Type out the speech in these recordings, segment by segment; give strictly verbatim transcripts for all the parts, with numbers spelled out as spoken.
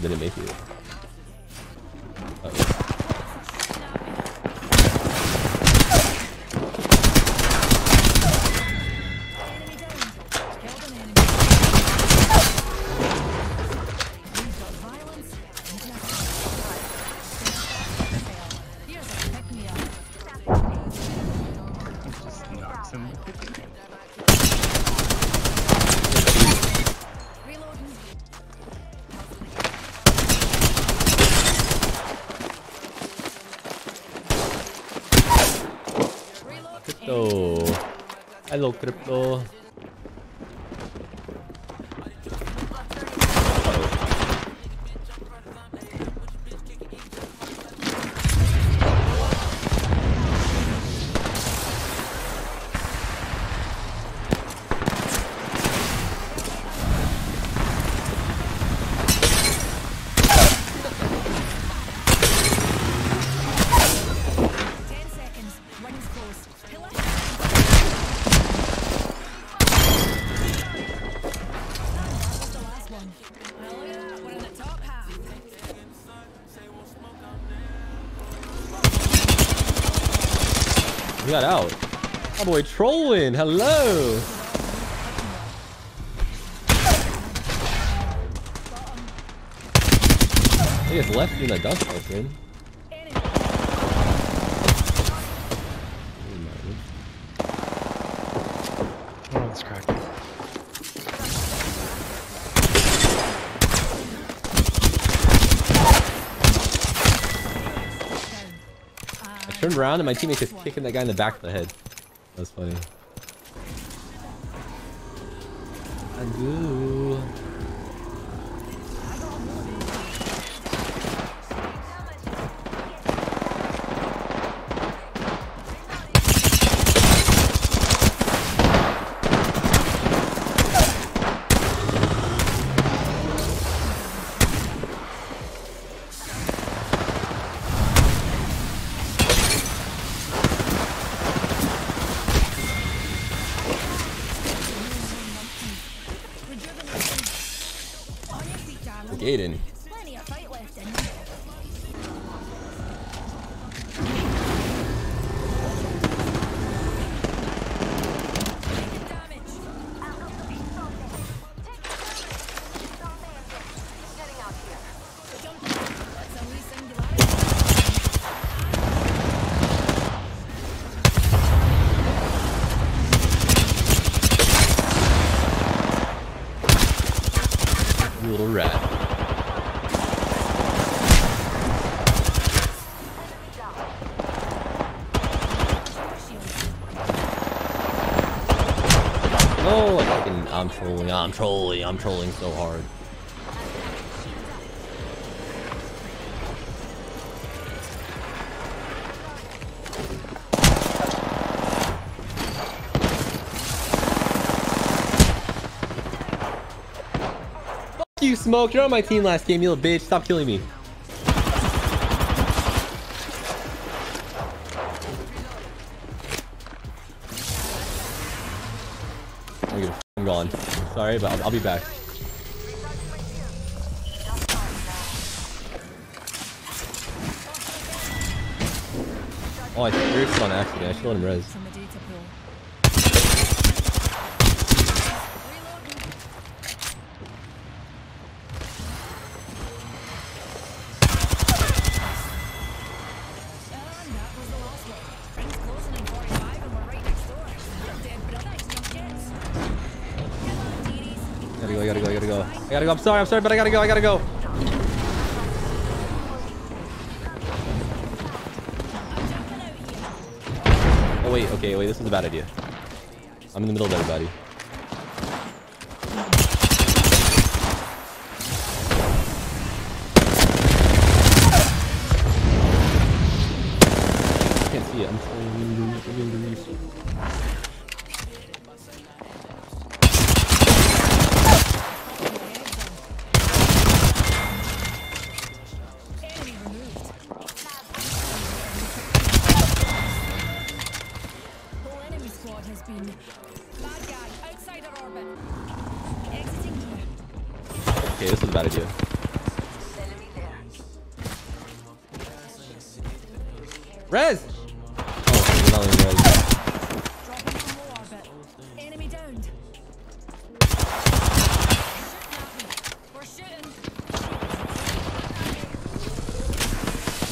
didn't make it. Uh -oh. Crypto. Hello, Crypto. We got out. My boy Trollwin, hello. He just left me in the dust open. Oh, it's cracking. Turned around and my teammate's just kicking that guy in the back of the head. That was funny. I do. Aiden. Plenty of fight left in here. You little rat. Oh, fucking, I'm trolling, I'm trolling, I'm trolling so hard. Fuck you, Smoke, you're on my team last game, you little bitch, stop killing me. I'm gone. Sorry, but I'll, I'll be back. Oh, I threw on accident. I should let him res. I gotta go, I gotta go, I gotta go. I gotta go. I'm sorry, I'm sorry, but I gotta go, I gotta go. Oh, wait, okay, wait, this is a bad idea. I'm in the middle of everybody. I can't see it. I'm sorry. Okay, this is a bad idea. Res! Oh, another res.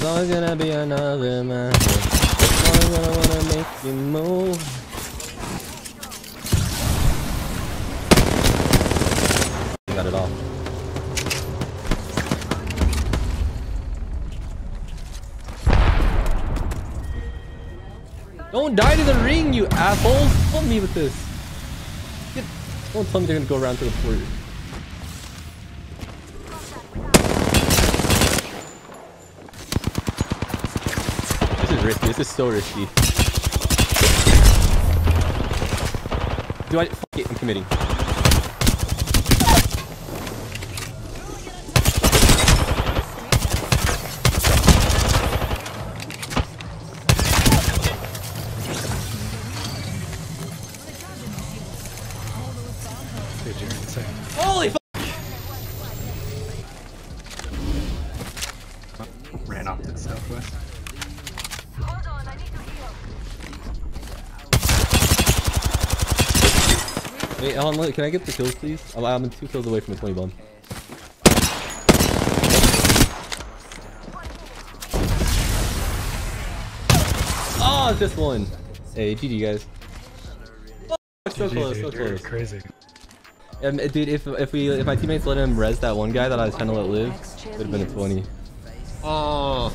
There's gonna be another man. I'm gonna wanna make you move. Got it off. Don't die to the ring, you assholes! Help me with this. Get... Don't tell me they're gonna go around to the floor. This is risky. This is so risky. Do I? Fuck it, I'm committing. Holy fuck! Ran off to the southwest. Hold on, I need to heal. Wait, Alan, look, can I get the kills, please? I'm, I'm two kills away from the twenty bomb. Oh, it's just one. Hey, G G, guys. Oh, so G G, close, dude, so close. Crazy. Um, dude, if if we if my teammates let him res that one guy that I was trying to let live, it would have been a twenty. Oh,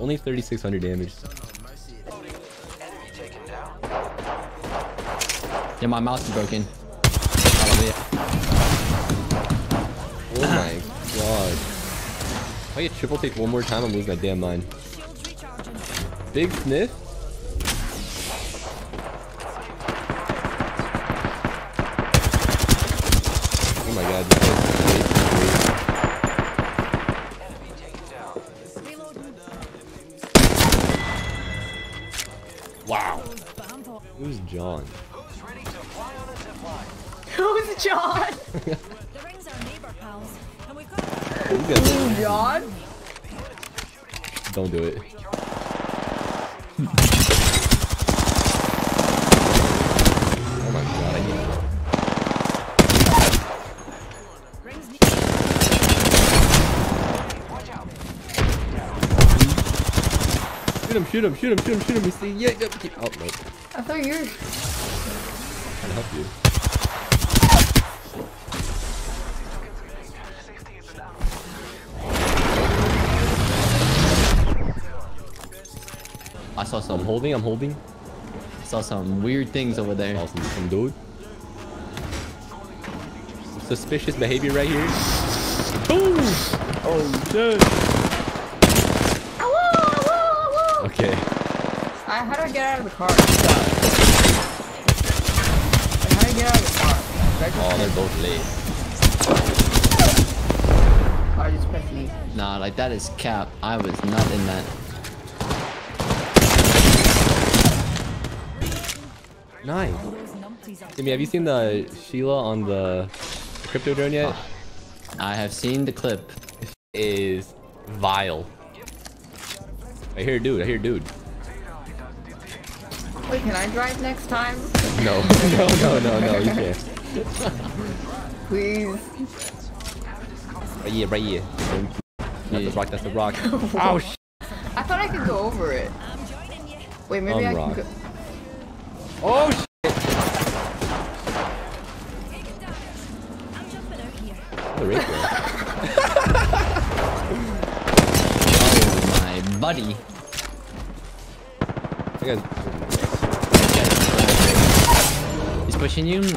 only thirty-six hundred damage. Yeah, my mouse is broken. Oh my god! If I get triple take one more time, I'm losing my damn mind. Big sniff. Oh my god, this is crazy. Wow. Who's John? Who's ready to fly on a zip line? Who's John? The rings are neighbor pals, and we've got Who's John? Don't do it. Oh my god, I need to. Shoot him, shoot him, shoot him, shoot him, shoot him, you see? Yeah, yeah, yeah. Oh, no. I thought you were... I'd help you. I saw some. I'm holding, I'm holding. I saw some weird things over there. I saw some, some dude. Some suspicious behavior right here. Boom! Oh, shit! Okay. I, how do I get out of the car? Like, how do I get out of the car? Oh, they're both late. I just pressed me. Nah, like that is cap. I was not in that. Nice. Jimmy, have you seen the Sheila on the crypto drone yet? Oh, I have seen the clip. It is vile. I hear a dude, I hear a dude. Wait, can I drive next time? No, no, no, no, no, you can't. Please. Right here, right here. That's a rock, that's a rock. Ow, sh I thought I could go over it. Wait, maybe um, I rock. can go... Oh, shit! The race there. Buddy. He's pushing you. He's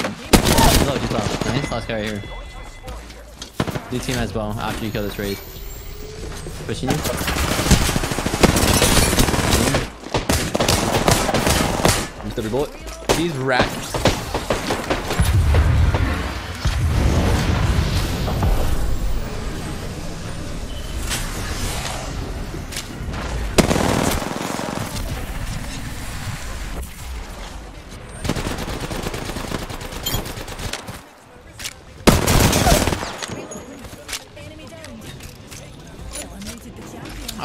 low, he's low. Nice, last guy right here. New team as well, after you kill this raid. Pushing you. Missed every bullet. These rats.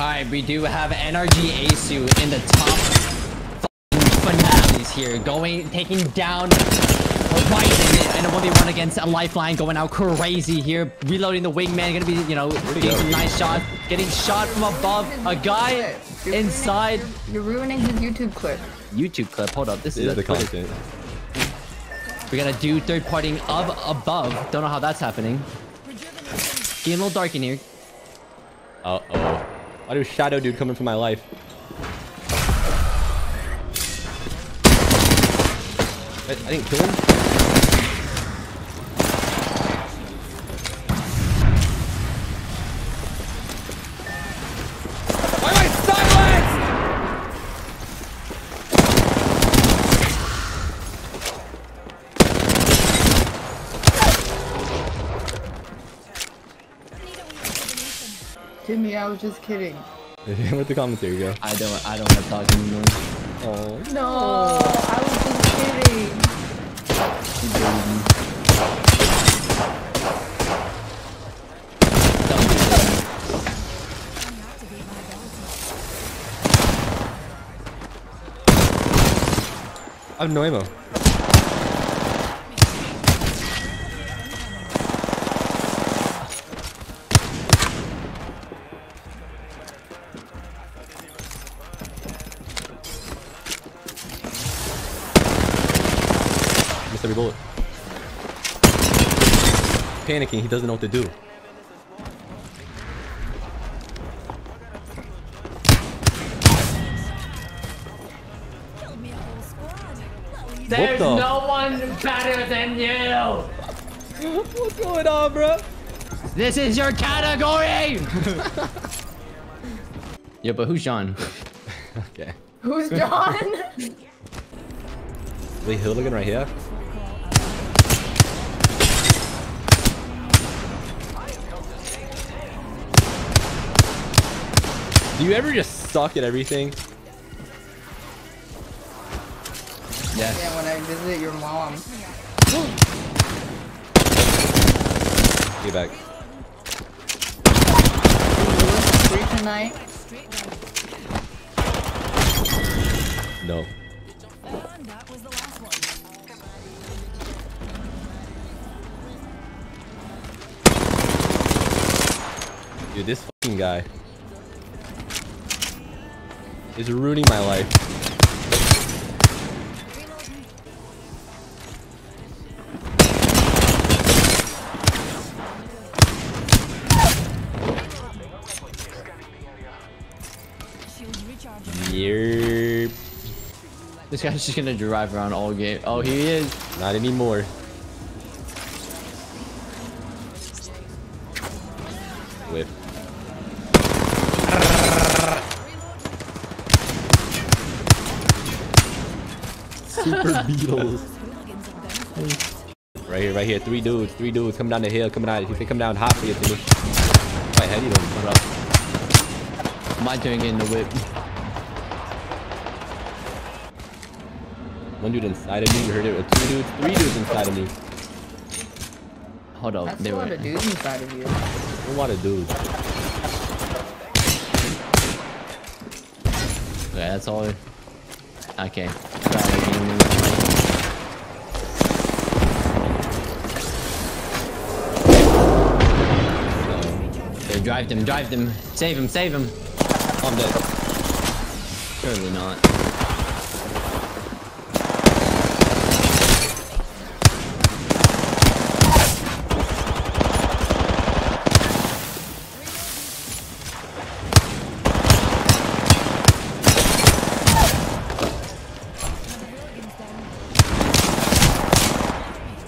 Alright, we do have N R G aceu in the top finales here. Going, taking down Horizon and a one v one against a Lifeline, going out crazy here. Reloading the wingman, gonna be, you know, getting some nice shots. Getting shot from above. A guy inside. You're ruining his YouTube clip. YouTube clip? Hold up, this is the content. We're gonna do third partying of above. Don't know how that's happening. Getting a little dark in here. Uh oh. I do shadow dude coming for my life. I, I didn't kill him. Why am I silenced? Timmy, I was just kidding. Where'd the commentary go? I don't I don't have talking anymore. Oh no, I was just kidding. I have no ammo. Every bullet. Panicking, he doesn't know what to do. There's the? no one better than you. What's going on, bro? This is your category. Yeah, but who's John? Okay. Who's John? Lee Hill looking right here. Do you ever just suck at everything? Yes. Yeah, when I visit your mom. Get back. Free tonight? No. Dude, this fucking guy is ruining my life. Yerp. This guy's just gonna drive around all game. Oh, he is. Not anymore. Whip. Super beetles. Right here, right here. Three dudes, three dudes coming down the hill, coming out. If they come down hot for you, Timmy. Right, how do you doing? What up? My turn getting the whip. One dude inside of me, you heard it. Two dudes, three dudes inside of me. Hold up. That's a lot of dudes inside of you. A lot of dudes. Okay, that's all. I Okay. So, drive them, drive them. Save him, save him. Oh, I'm dead. Surely not.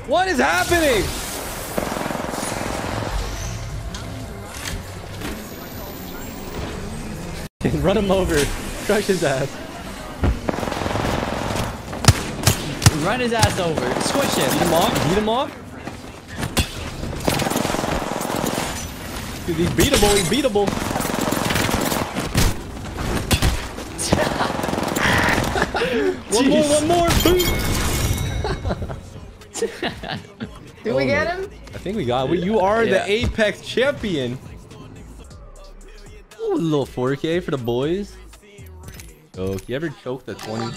What is happening? Run him over. Crush his ass. Run his ass over. Squish him. Beat him off. Beat him off. Dude, he's beatable. He's beatable. One more. One more. Boom. Did oh we get him? I think we got him. You are yeah. the Apex champion. go with a little four K for the boys. Oh, you ever choked the twenty?